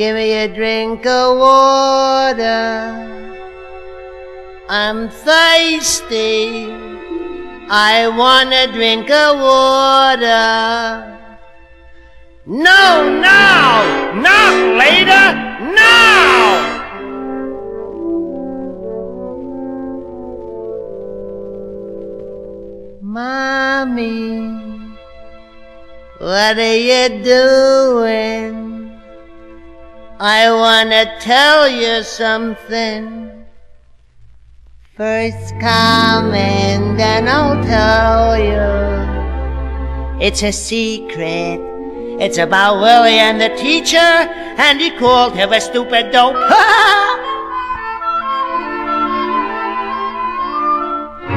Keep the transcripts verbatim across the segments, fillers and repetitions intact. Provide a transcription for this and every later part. Give me a drink of water, I'm thirsty, I want a drink of water. No, now, not later, now! Mommy, what are you doing? I want to tell you something. First come and then I'll tell you. It's a secret. It's about Willie and the teacher, and he called him a stupid dope.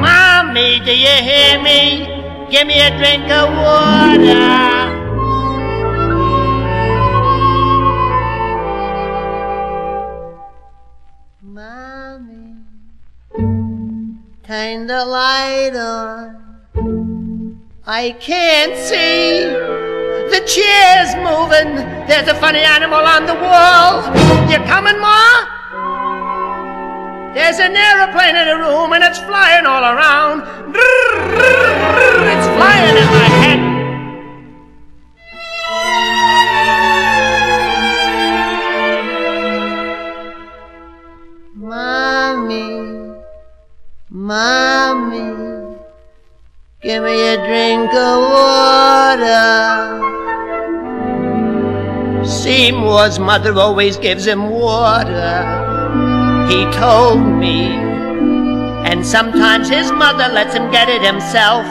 Mommy, do you hear me? Give me a drink of water. Mommy, turn the light on. I can't see. The chair's moving. There's a funny animal on the wall. You coming, Ma? There's an airplane in the room and it's flying all around. It's flying in my head. Mommy, Mommy, give me a drink of water. Seymour's mother always gives him water, he told me, and sometimes his mother lets him get it himself.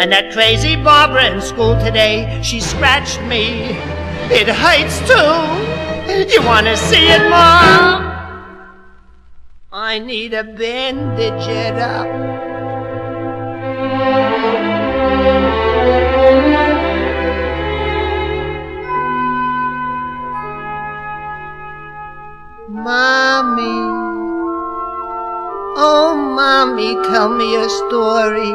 And that crazy Barbara in school today, she scratched me. It hurts too. You wanna see it, Mom? I need a bandage it up. Mommy, oh Mommy, tell me a story,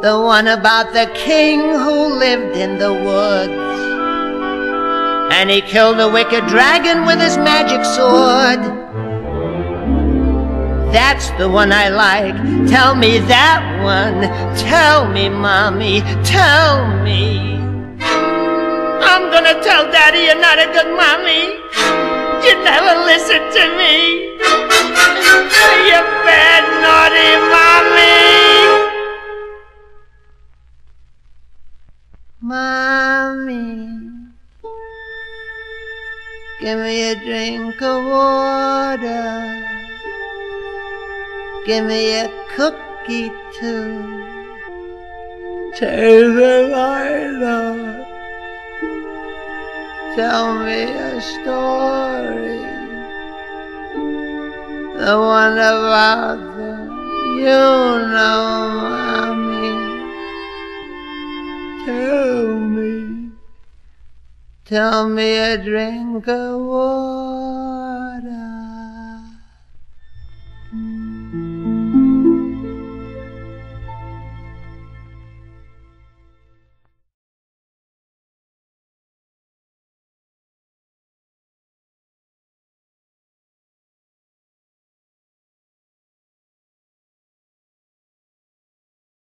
the one about the king who lived in the woods, and he killed a wicked dragon with his magic sword. That's the one I like, tell me that one, tell me Mommy, tell me. I'm gonna tell Daddy you're not a good Mommy. You never listen to me. You bad, naughty Mommy. Mommy, give me a drink of water. Give me a cookie too. Turn the light on. Tell me a story, the one about the, you know, Mommy. Tell me, tell me a drink of water.